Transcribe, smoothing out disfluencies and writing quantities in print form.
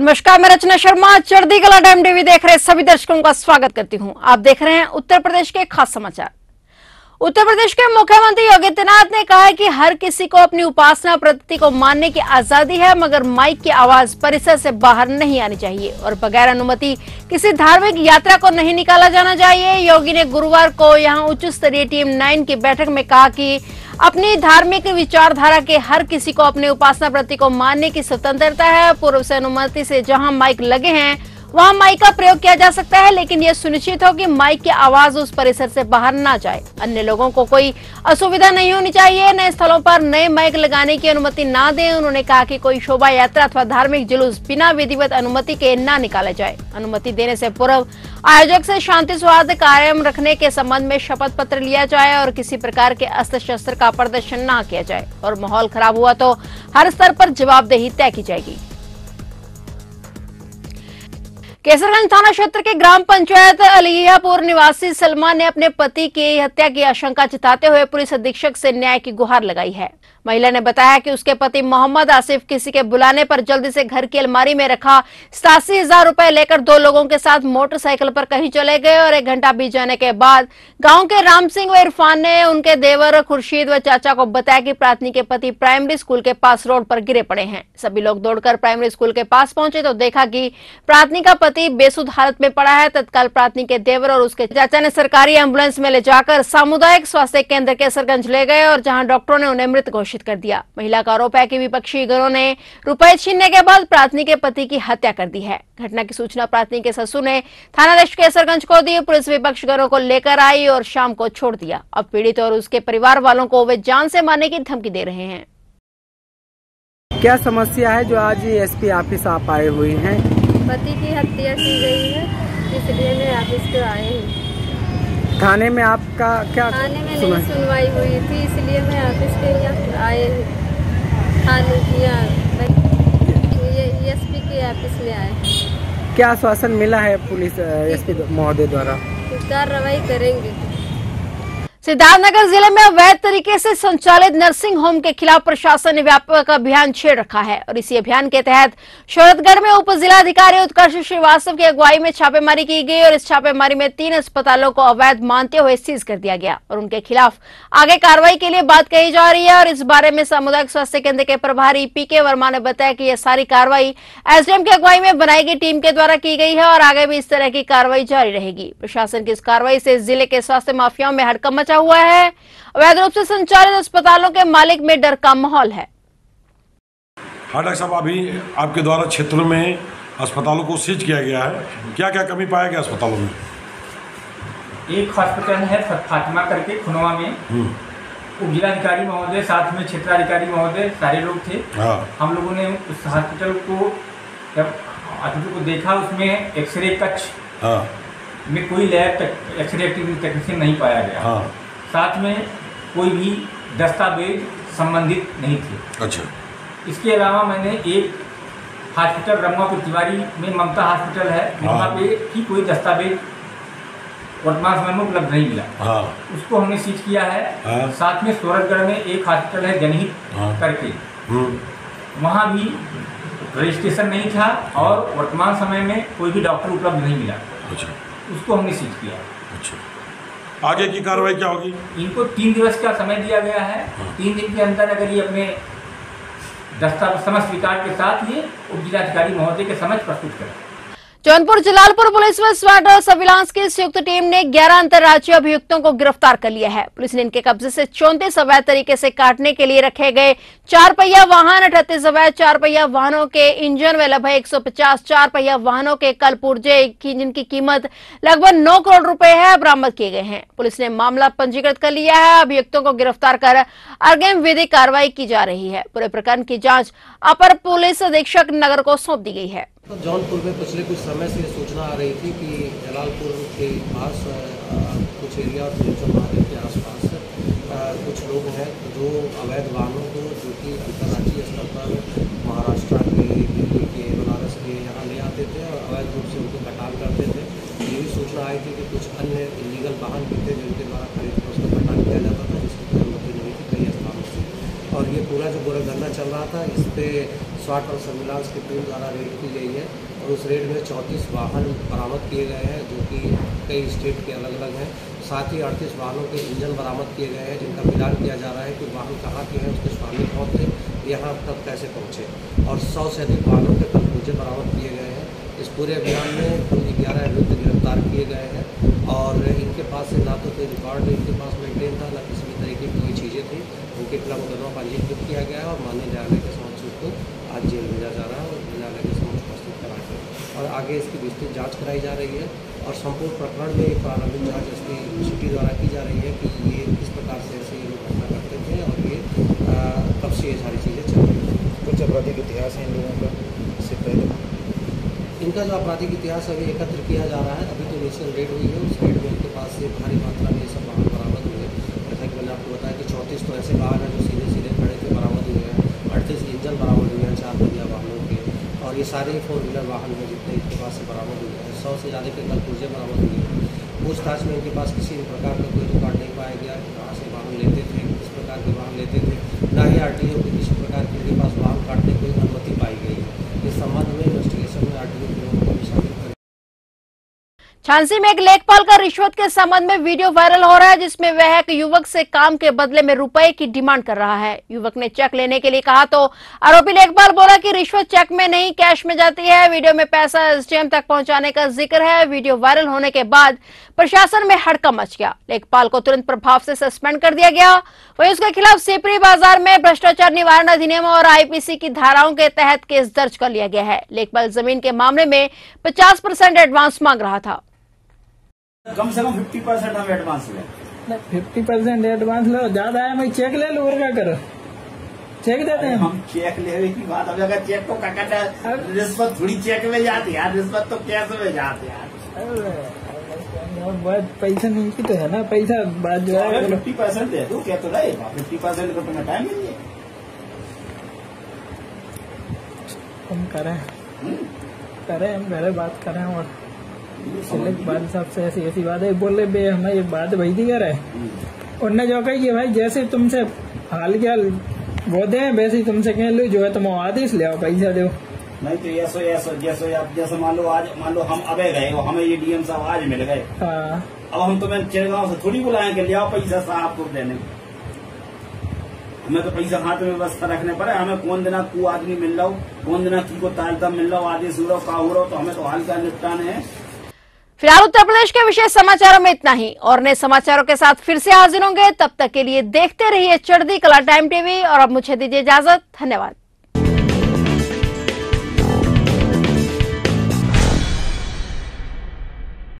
नमस्कार, मैं रचना शर्मा चढ़दी कला टाइम टीवी देख रहे सभी दर्शकों का स्वागत करती हूं। आप देख रहे हैं उत्तर प्रदेश के खास समाचार। उत्तर प्रदेश के मुख्यमंत्री योगी आदित्यनाथ ने कहा है कि हर किसी को अपनी उपासना पद्धति को मानने की आजादी है, मगर माइक की आवाज परिसर से बाहर नहीं आनी चाहिए और बगैर अनुमति किसी धार्मिक यात्रा को नहीं निकाला जाना चाहिए। योगी ने गुरुवार को यहां उच्च स्तरीय टीम 9 की बैठक में कहा कि अपनी धार्मिक विचारधारा के हर किसी को अपने उपासना पद्धति को मानने की स्वतंत्रता है। पूर्व से अनुमति से जहां माइक लगे हैं वहां माइक का प्रयोग किया जा सकता है, लेकिन यह सुनिश्चित हो कि माइक की आवाज उस परिसर से बाहर ना जाए। अन्य लोगों को कोई असुविधा नहीं होनी चाहिए। नए स्थलों पर नए माइक लगाने की अनुमति ना दें। उन्होंने कहा कि कोई शोभा यात्रा अथवा धार्मिक जुलूस बिना विधिवत अनुमति के ना निकाला जाए। अनुमति देने से पूर्व आयोजक से शांति सौहार्द कायम रखने के संबंध में शपथ पत्र लिया जाए और किसी प्रकार के अस्त्र शस्त्र का प्रदर्शन न किया जाए और माहौल खराब हुआ तो हर स्तर पर जवाबदेही तय की जाएगी। केसरगंज थाना क्षेत्र के ग्राम पंचायत अलीहापुर निवासी सलमान ने अपने पति की हत्या की आशंका जताते हुए पुलिस अधीक्षक से न्याय की गुहार लगाई है। महिला ने बताया कि उसके पति मोहम्मद आसिफ किसी के बुलाने पर जल्दी से घर की अलमारी में रखा 87,000 रुपए लेकर दो लोगों के साथ मोटरसाइकिल पर कहीं चले गए और 1 घंटा बीत जाने के बाद गांव के राम सिंह व इरफान ने उनके देवर खुर्शीद व चाचा को बताया कि प्रार्थनी के पति प्राइमरी स्कूल के पास रोड पर गिरे पड़े हैं। सभी लोग दौड़कर प्राइमरी स्कूल के पास पहुंचे तो देखा कि प्रार्थनी का पति बेसुध हालत में पड़ा है। तत्काल प्रार्थनी के देवर और उसके चाचा ने सरकारी एम्बुलेंस में ले जाकर सामुदायिक स्वास्थ्य केंद्र केसरगंज ले गए और जहां डॉक्टरों ने उन्हें मृत घोषित कर दिया। महिला का आरोप है कि विपक्षी दलों ने रुपए छीनने के बाद प्रार्थनी के पति की हत्या कर दी है। घटना की सूचना प्रार्थनी के ससुर ने थानाध्यक्ष केसरगंज को दी। पुलिस विपक्षी दलों को लेकर आई और शाम को छोड़ दिया। अब पीड़ित और उसके परिवार वालों को वे जान से मारने की धमकी दे रहे हैं। क्या समस्या है जो आज एसपी ऑफिस आप आए हुए हैं? पति की हत्या की गई है, इसलिए मैं ऑफिस को आए हूँ। थाने में आपका क्या? थाने में नहीं सुनवाई हुई थी, इसलिए मैं ऑफिस के यहाँ आए हूँ। थाने किया एसपी के ऑफिस में आए। क्या आश्वासन मिला है पुलिस एसपी महोदय द्वारा? कार्रवाई करेंगे। सिद्धार्थनगर जिले में अवैध तरीके से संचालित नर्सिंग होम के खिलाफ प्रशासन ने व्यापक अभियान छेड़ रखा है और इसी अभियान के तहत शोरतगढ़ में उप जिलाधिकारी उत्कर्ष श्रीवास्तव की अगुवाई में छापेमारी की गई और इस छापेमारी में 3 अस्पतालों को अवैध मानते हुए सीज कर दिया गया और उनके खिलाफ आगे कार्रवाई के लिए बात कही जा रही है। और इस बारे में सामुदायिक स्वास्थ्य केंद्र के प्रभारी पीके वर्मा ने बताया कि यह सारी कार्रवाई एसडीएम की अगुवाई में बनाई गई टीम के द्वारा की गई है और आगे भी इस तरह की कार्रवाई जारी रहेगी। प्रशासन की इस कार्रवाई से जिले के स्वास्थ्य माफियाओं में हड़कंप हुआ है। अवैध रूप से संचालित अस्पतालों के मालिक में डर का माहौल है। हाँ डॉक्टर साहब, अभी आपके द्वारा क्षेत्र में अस्पतालों को सीज किया गया है, क्या क्या कमी पाया गया अस्पतालों में? एक हॉस्पिटल है फातिमा करके खुनवा में, उप जिलाधिकारी महोदय साथ में क्षेत्राधिकारी महोदय सारे लोग थे। हम लोगों ने उस हॉस्पिटल को जब को देखा, उसमें एक्सरे कक्ष में कोई लैब एक्सरे टेक्नीशियन नहीं पाया गया। साथ में कोई भी दस्तावेज संबंधित नहीं थे। अच्छा, इसके अलावा मैंने एक हॉस्पिटल रमनापुर तिवारी में ममता हॉस्पिटल है, वहाँ पे ही कोई दस्तावेज वर्तमान समय में उपलब्ध नहीं मिला। उसको हमने सीज किया है। साथ में शोरतगढ़ में एक हॉस्पिटल है जनहित करके, वहाँ भी रजिस्ट्रेशन नहीं था और वर्तमान समय में कोई भी डॉक्टर उपलब्ध नहीं मिला। अच्छा, उसको हमने सीज किया। अच्छा, आगे की कार्रवाई क्या होगी? इनको 3 दिवस का समय दिया गया है। 3 दिन के अंदर अगर ये अपने दस्तावेज समस्त विकार के साथ ये उप जिलाधिकारी महोदय के समक्ष प्रस्तुत करें। जौनपुर जलालपुर पुलिस व स्वाट और सर्विलांस की संयुक्त टीम ने 11 अंतर्राज्यीय अभियुक्तों को गिरफ्तार कर लिया है। पुलिस ने इनके कब्जे से 34 अवैध तरीके से काटने के लिए रखे गए 4 पहिया वाहन, 38 अवैध 4 पहिया वाहनों के इंजन व लगभग 150 4 पहिया वाहनों के कल पुर्जे जिनकी कीमत लगभग 9 करोड़ रुपए है, बरामद किए गए हैं। पुलिस ने मामला पंजीकृत कर लिया है। अभियुक्तों को गिरफ्तार कर अग्रिम विधिक कार्रवाई की जा रही है। पूरे प्रकरण की जाँच अपर पुलिस अधीक्षक नगर को सौंप दी गई है। जौनपुर में पिछले कुछ समय से सूचना आ रही थी कि जलालपुर के पास कुछ एरिया और मार्केट के आसपास कुछ लोग हैं जो अवैध वाहनों को, जो कि अंतर्राष्ट्रीय स्तर पर महाराष्ट्र के, दिल्ली के, बनारस के, यहाँ ले आते थे और अवैध रूप से उनको कटाव करते थे। ये भी सूचना आई थी कि कुछ अन्य इलीगल वाहन भी थे जिनके द्वारा खरीद कर उसका कटाव किया जाता था, जिसकी अनुमति नहीं थी कई स्थानों से। और ये पूरा जो गोरखधंधा चल रहा था, इस पर स्वाट और सर्विलांस की टीम द्वारा रेड की गई है और उस रेड में 34 वाहन बरामद किए गए हैं जो कि कई स्टेट के अलग अलग हैं। साथ ही 38 वाहनों के इंजन बरामद किए गए हैं जिनका मिलान किया जा रहा है कि वाहन कहाँ के हैं, उसके स्वामी कौन थे, यहाँ तक कैसे पहुँचे और 100 से अधिक वाहनों के कब्जे बरामद किए गए हैं। इस पूरे अभियान में कुल 11 अभियुक्त गिरफ्तार किए गए हैं और इनके पास से ना तो कोई रिकॉर्ड इनके पास मेंटेन था, ना किसी भी तरीके की कोई चीज़ें थी। उनके खिलाफ मुकदमा पंजीकृत किया गया है और माननीय न्यायालय के समक्ष उसको आज जेल भेजा जा रहा है और न्यायालय के समक्ष उपस्थित करा के और आगे इसकी विस्तृत जांच कराई जा रही है और संपूर्ण प्रकरण में प्रारंभिक जाँच इसकी सिटी द्वारा की जा रही है कि ये किस प्रकार से ऐसे ये घटना करते थे और ये कब से ये सारी चीज़ें चल रही थी। कुछ आपराधिक इतिहास है इन लोगों का, इससे पहले इनका जो आपराधिक इतिहास अभी एकत्र किया जा रहा है। अभी तो इनिशियल रेड हुई है, उस रेड में इनके पास से भारी मात्रा में ये सब वाहन बरामद हुए। जैसा कि मैंने आपको बताया कि 34 तो ऐसे वाहन हैं जो सीधे सीधे खड़े के बरामद हुए हैं, 38 इंजन बरामद हुए हैं 4 पहिया वाहनों के और ये सारे 4 व्हीलर वाहन हैं जितने इनके पास से बरामद हुए हैं। 100 से ज़्यादा के कल पुर्जे बरामद हुए हैं। पूछताछ में इनके पास किसी भी प्रकार का कोई रिकॉर्ड नहीं पाया गया कि कहाँ से वाहन लेते थे, किस प्रकार के वाहन लेते थे, ना ही RTO के किसी प्रकार के इनके पास वाहन काटने की अनुमति पाई गई है। इस संबंध में इन्वेस्टिगेशन में RTO झांसी में एक लेखपाल का रिश्वत के संबंध में वीडियो वायरल हो रहा है जिसमें वह एक युवक से काम के बदले में रुपए की डिमांड कर रहा है। युवक ने चेक लेने के लिए कहा तो आरोपी लेखपाल बोला कि रिश्वत चेक में नहीं कैश में जाती है। वीडियो में पैसा एसडीएम तक पहुंचाने का जिक्र है। वीडियो वायरल होने के बाद प्रशासन में हड़कंप मच गया। लेखपाल को तुरंत प्रभाव से सस्पेंड कर दिया गया। वहीं उसके खिलाफ सिपरी बाजार में भ्रष्टाचार निवारण अधिनियम और IPC की धाराओं के तहत केस दर्ज कर लिया गया है। लेखपाल जमीन के मामले में 50% एडवांस मांग रहा था। कम से कम 50% हम एडवांस ले, 50% एडवांस लो, ज्यादा है मैं चेक ले लूँ और क्या करो, चेक देते हैं हम। चेक लेने की बात, अब अगर चेक को काटा रिश्वत थोड़ी चेक में जाती यार, रिश्वत तो कैश में जाती यार। बात पैसा नहीं की तो है ना, पैसा बात जो है 50% दे दू क्या तो रहे, 50% को तुम्हें टाइम मिल जाए, हम करें करें हम घरे बात करें। और बाल साहब से ऐसी ऐसी बात है बोले बे हमें ये बात भाई दी कर उनने जो कही भाई जैसे तुमसे हाल क्या वो दे वैसे तुमसे कह लो जो है तुम आदेश ले आओ पैसा दो नहीं तो ये सो आप जैसे मान लो आज मान लो हम अबे गए वो हमें ये DM साहब आज मिल गए। हाँ। अब हम तुम्हें चेड़गांव से थोड़ी बुलाएंगे ले आओ पैसा साहब को देने, हमें तो पैसा हाथ में व्यवस्था रखने पड़े। हमें कौन देना कु आदमी मिल रहा हो, कौन देना की को तालता मिल रहा हो, आदेश हो रहा हो, का हो रहा हो, तो हमें तो हाल का निपटाने है। फिलहाल उत्तर प्रदेश के विशेष समाचारों में इतना ही और नए समाचारों के साथ फिर से हाजिर होंगे। तब तक के लिए देखते रहिए चढ़दी कला टाइम TV और अब मुझे दीजिए इजाजत। धन्यवाद।